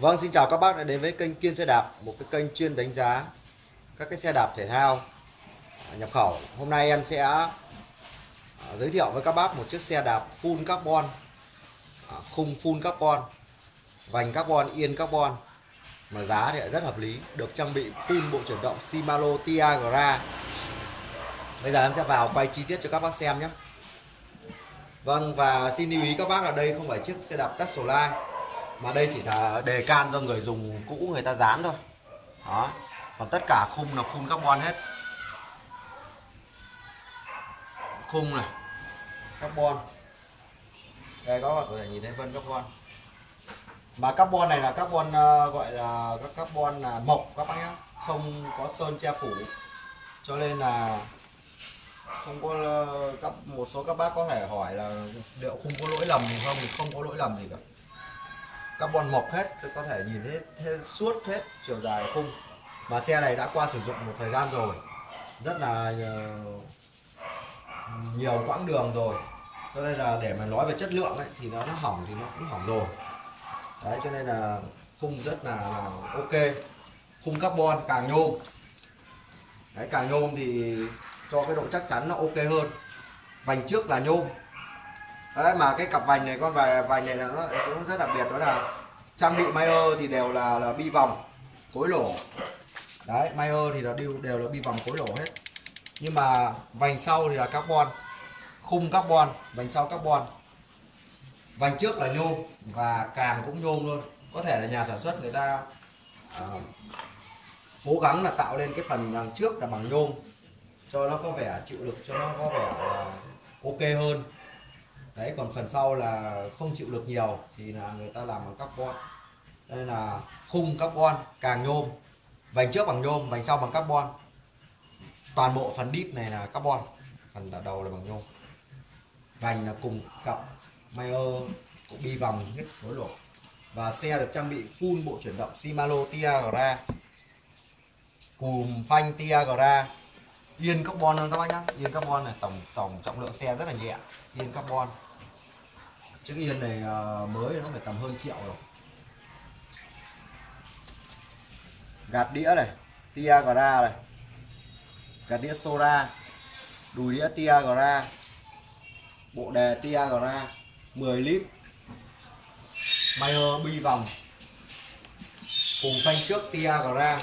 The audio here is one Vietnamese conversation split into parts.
Vâng, xin chào các bác đã đến với kênh Kiên Xe Đạp, một cái kênh chuyên đánh giá các cái xe đạp thể thao nhập khẩu. Hôm nay em sẽ giới thiệu với các bác một chiếc xe đạp full carbon, khung full carbon, vành carbon, yên carbon, mà giá thì rất hợp lý, được trang bị full bộ chuyển động Shimano Tiagra. Bây giờ em sẽ vào quay chi tiết cho các bác xem nhé. Vâng, và xin lưu ý các bác là đây không phải chiếc xe đạp Tassolai, mà đây chỉ là đề can do người dùng cũ người ta dán thôi. Đó, còn tất cả khung là full carbon hết. Khung này carbon, đây các bạn có thể nhìn thấy vân carbon. Mà carbon này là carbon gọi là các carbon là mộc các bác nhé, không có sơn che phủ, cho nên là không có. Một số các bác có thể hỏi là liệu khung có lỗi lầm không, thì không có lỗi lầm gì cả. Carbon mộc hết, có thể nhìn hết suốt hết chiều dài khung. Mà xe này đã qua sử dụng một thời gian rồi, rất là nhiều quãng đường rồi, cho nên là để mà nói về chất lượng ấy, thì nó hỏng thì nó cũng hỏng rồi. Đấy, cho nên là khung rất là ok, khung carbon càng nhôm, đấy, càng nhôm thì cho cái độ chắc chắn nó ok hơn. Vành trước là nhôm. Đấy, mà cái cặp vành này, con vành này là nó cũng rất đặc biệt, đó là trang bị Mayer thì đều là bi vòng cối lổ. Đấy, Mayer thì đều là bi vòng cối lổ hết. Nhưng mà vành sau thì là carbon, khung carbon, vành sau carbon. Vành trước là nhôm và càng cũng nhôm luôn. Có thể là nhà sản xuất người ta cố gắng là tạo lên cái phần đằng trước là bằng nhôm cho nó có vẻ chịu lực, cho nó có vẻ ok hơn. Đấy, còn phần sau là không chịu lực nhiều thì là người ta làm bằng carbon. Đây là khung carbon, càng nhôm, vành trước bằng nhôm, vành sau bằng carbon. Toàn bộ phần đít này là carbon, phần đầu là bằng nhôm. Vành là cùng cặp Mayer cũng đi vòng hết khối độ. Và xe được trang bị full bộ chuyển động Shimano Tiagra, cùm phanh Tiagra, yên carbon luôn các bác nhá. Yên carbon này, tổng trọng lượng xe rất là nhẹ, yên carbon. Chiếc yên này mới nó phải tầm hơn triệu rồi. Gạt đĩa này, Tiagra này. Gạt đĩa Sora, đùi đĩa Tiagra, bộ đề Tiagra, 10 lít. Mayer bi vòng. Cùng phanh trước Tiagra.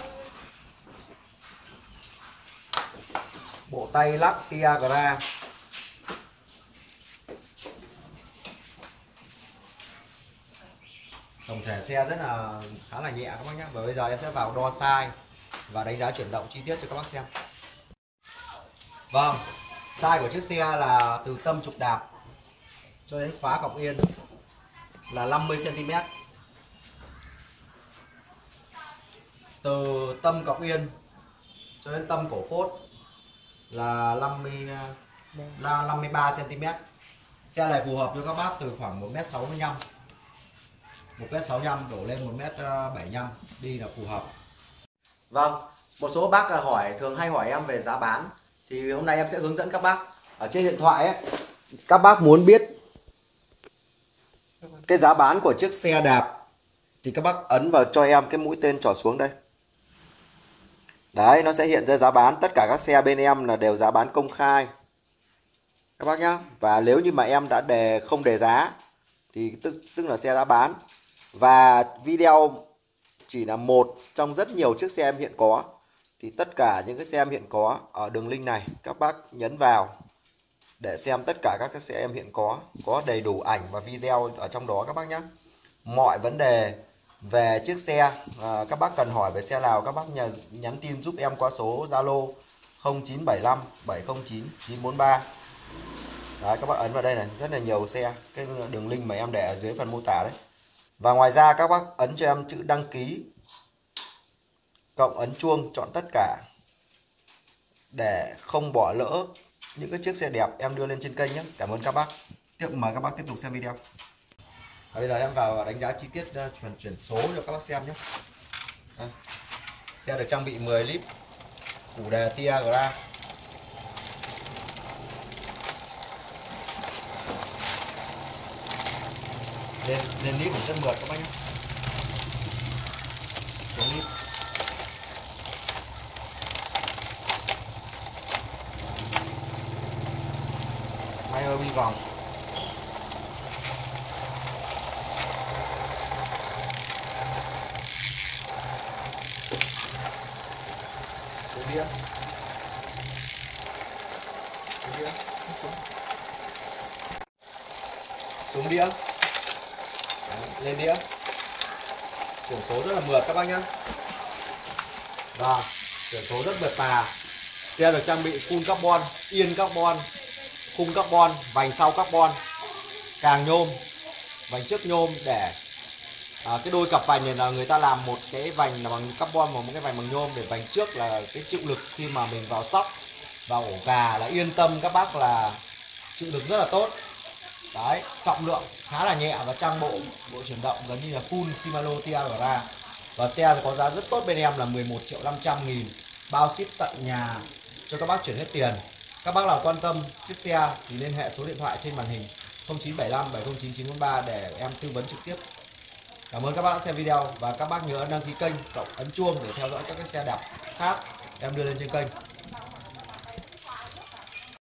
Bộ tay lắc Tiagra. Tổng thể xe rất là khá là nhẹ các bác nhé. Và bây giờ em sẽ vào đo size và đánh giá chuyển động chi tiết cho các bác xem. Vâng, size của chiếc xe là từ tâm trục đạp cho đến khóa cọc yên là 50 cm. Từ tâm cọc yên cho đến tâm cổ phốt là 53 cm. Xe này phù hợp cho các bác từ khoảng 1m65, 1m65 đổ lên 1m75 đi là phù hợp. Vâng, một số bác thường hay hỏi em về giá bán, thì hôm nay em sẽ hướng dẫn các bác. Ở trên điện thoại ấy, các bác muốn biết cái giá bán của chiếc xe đạp thì các bác ấn vào cho em cái mũi tên trỏ xuống đây. Đấy, nó sẽ hiện ra giá bán. Tất cả các xe bên em là đều giá bán công khai các bác nhá. Và nếu như mà em đã không đề giá thì tức là xe đã bán. Và video chỉ là một trong rất nhiều chiếc xe em hiện có. Thì tất cả những cái xe em hiện có ở đường link này, các bác nhấn vào để xem tất cả các cái xe em hiện có đầy đủ ảnh và video ở trong đó các bác nhé. Mọi vấn đề về chiếc xe, các bác cần hỏi về xe nào, các bác nhắn tin giúp em qua số Zalo 0975 709 943. Đấy, các bác ấn vào đây này, rất là nhiều xe, cái đường link mà em để ở dưới phần mô tả đấy. Và ngoài ra các bác ấn cho em chữ đăng ký, cộng ấn chuông, chọn tất cả để không bỏ lỡ những cái chiếc xe đẹp em đưa lên trên kênh nhé. Cảm ơn các bác. Mời các bác tiếp tục xem video. Và bây giờ em vào đánh giá chi tiết chuyển số cho các bác xem nhé. Xe được trang bị 10 lít, củ đề Tiagra, lên lít cũng rất mượt các bác nhé. ít. Máy hơi bị vòng. Đĩa. Đĩa. Xuống đĩa. Lên đĩa. Chuyển số rất là mượt các bác nhé. Và chuyển số rất mượt mà. Xe được trang bị full carbon, yên carbon, khung carbon, vành sau carbon, càng nhôm, vành trước nhôm để cái đôi cặp vành này là người ta làm một cái vành là bằng carbon và một cái vành bằng nhôm để vành trước là cái chịu lực khi mà mình vào sóc, vào ổ gà là yên tâm các bác là chịu lực rất là tốt. Đấy, trọng lượng khá là nhẹ và trang bộ chuyển động gần như là full Shimano Tiagra. Và xe có giá rất tốt bên em là 11.500.000, bao ship tận nhà cho các bác chuyển hết tiền. Các bác nào quan tâm chiếc xe thì liên hệ số điện thoại trên màn hình 0975 709 943 để em tư vấn trực tiếp. Cảm ơn các bác đã xem video và các bác nhớ đăng ký kênh, cộng ấn chuông để theo dõi các cái xe đạp khác em đưa lên trên kênh.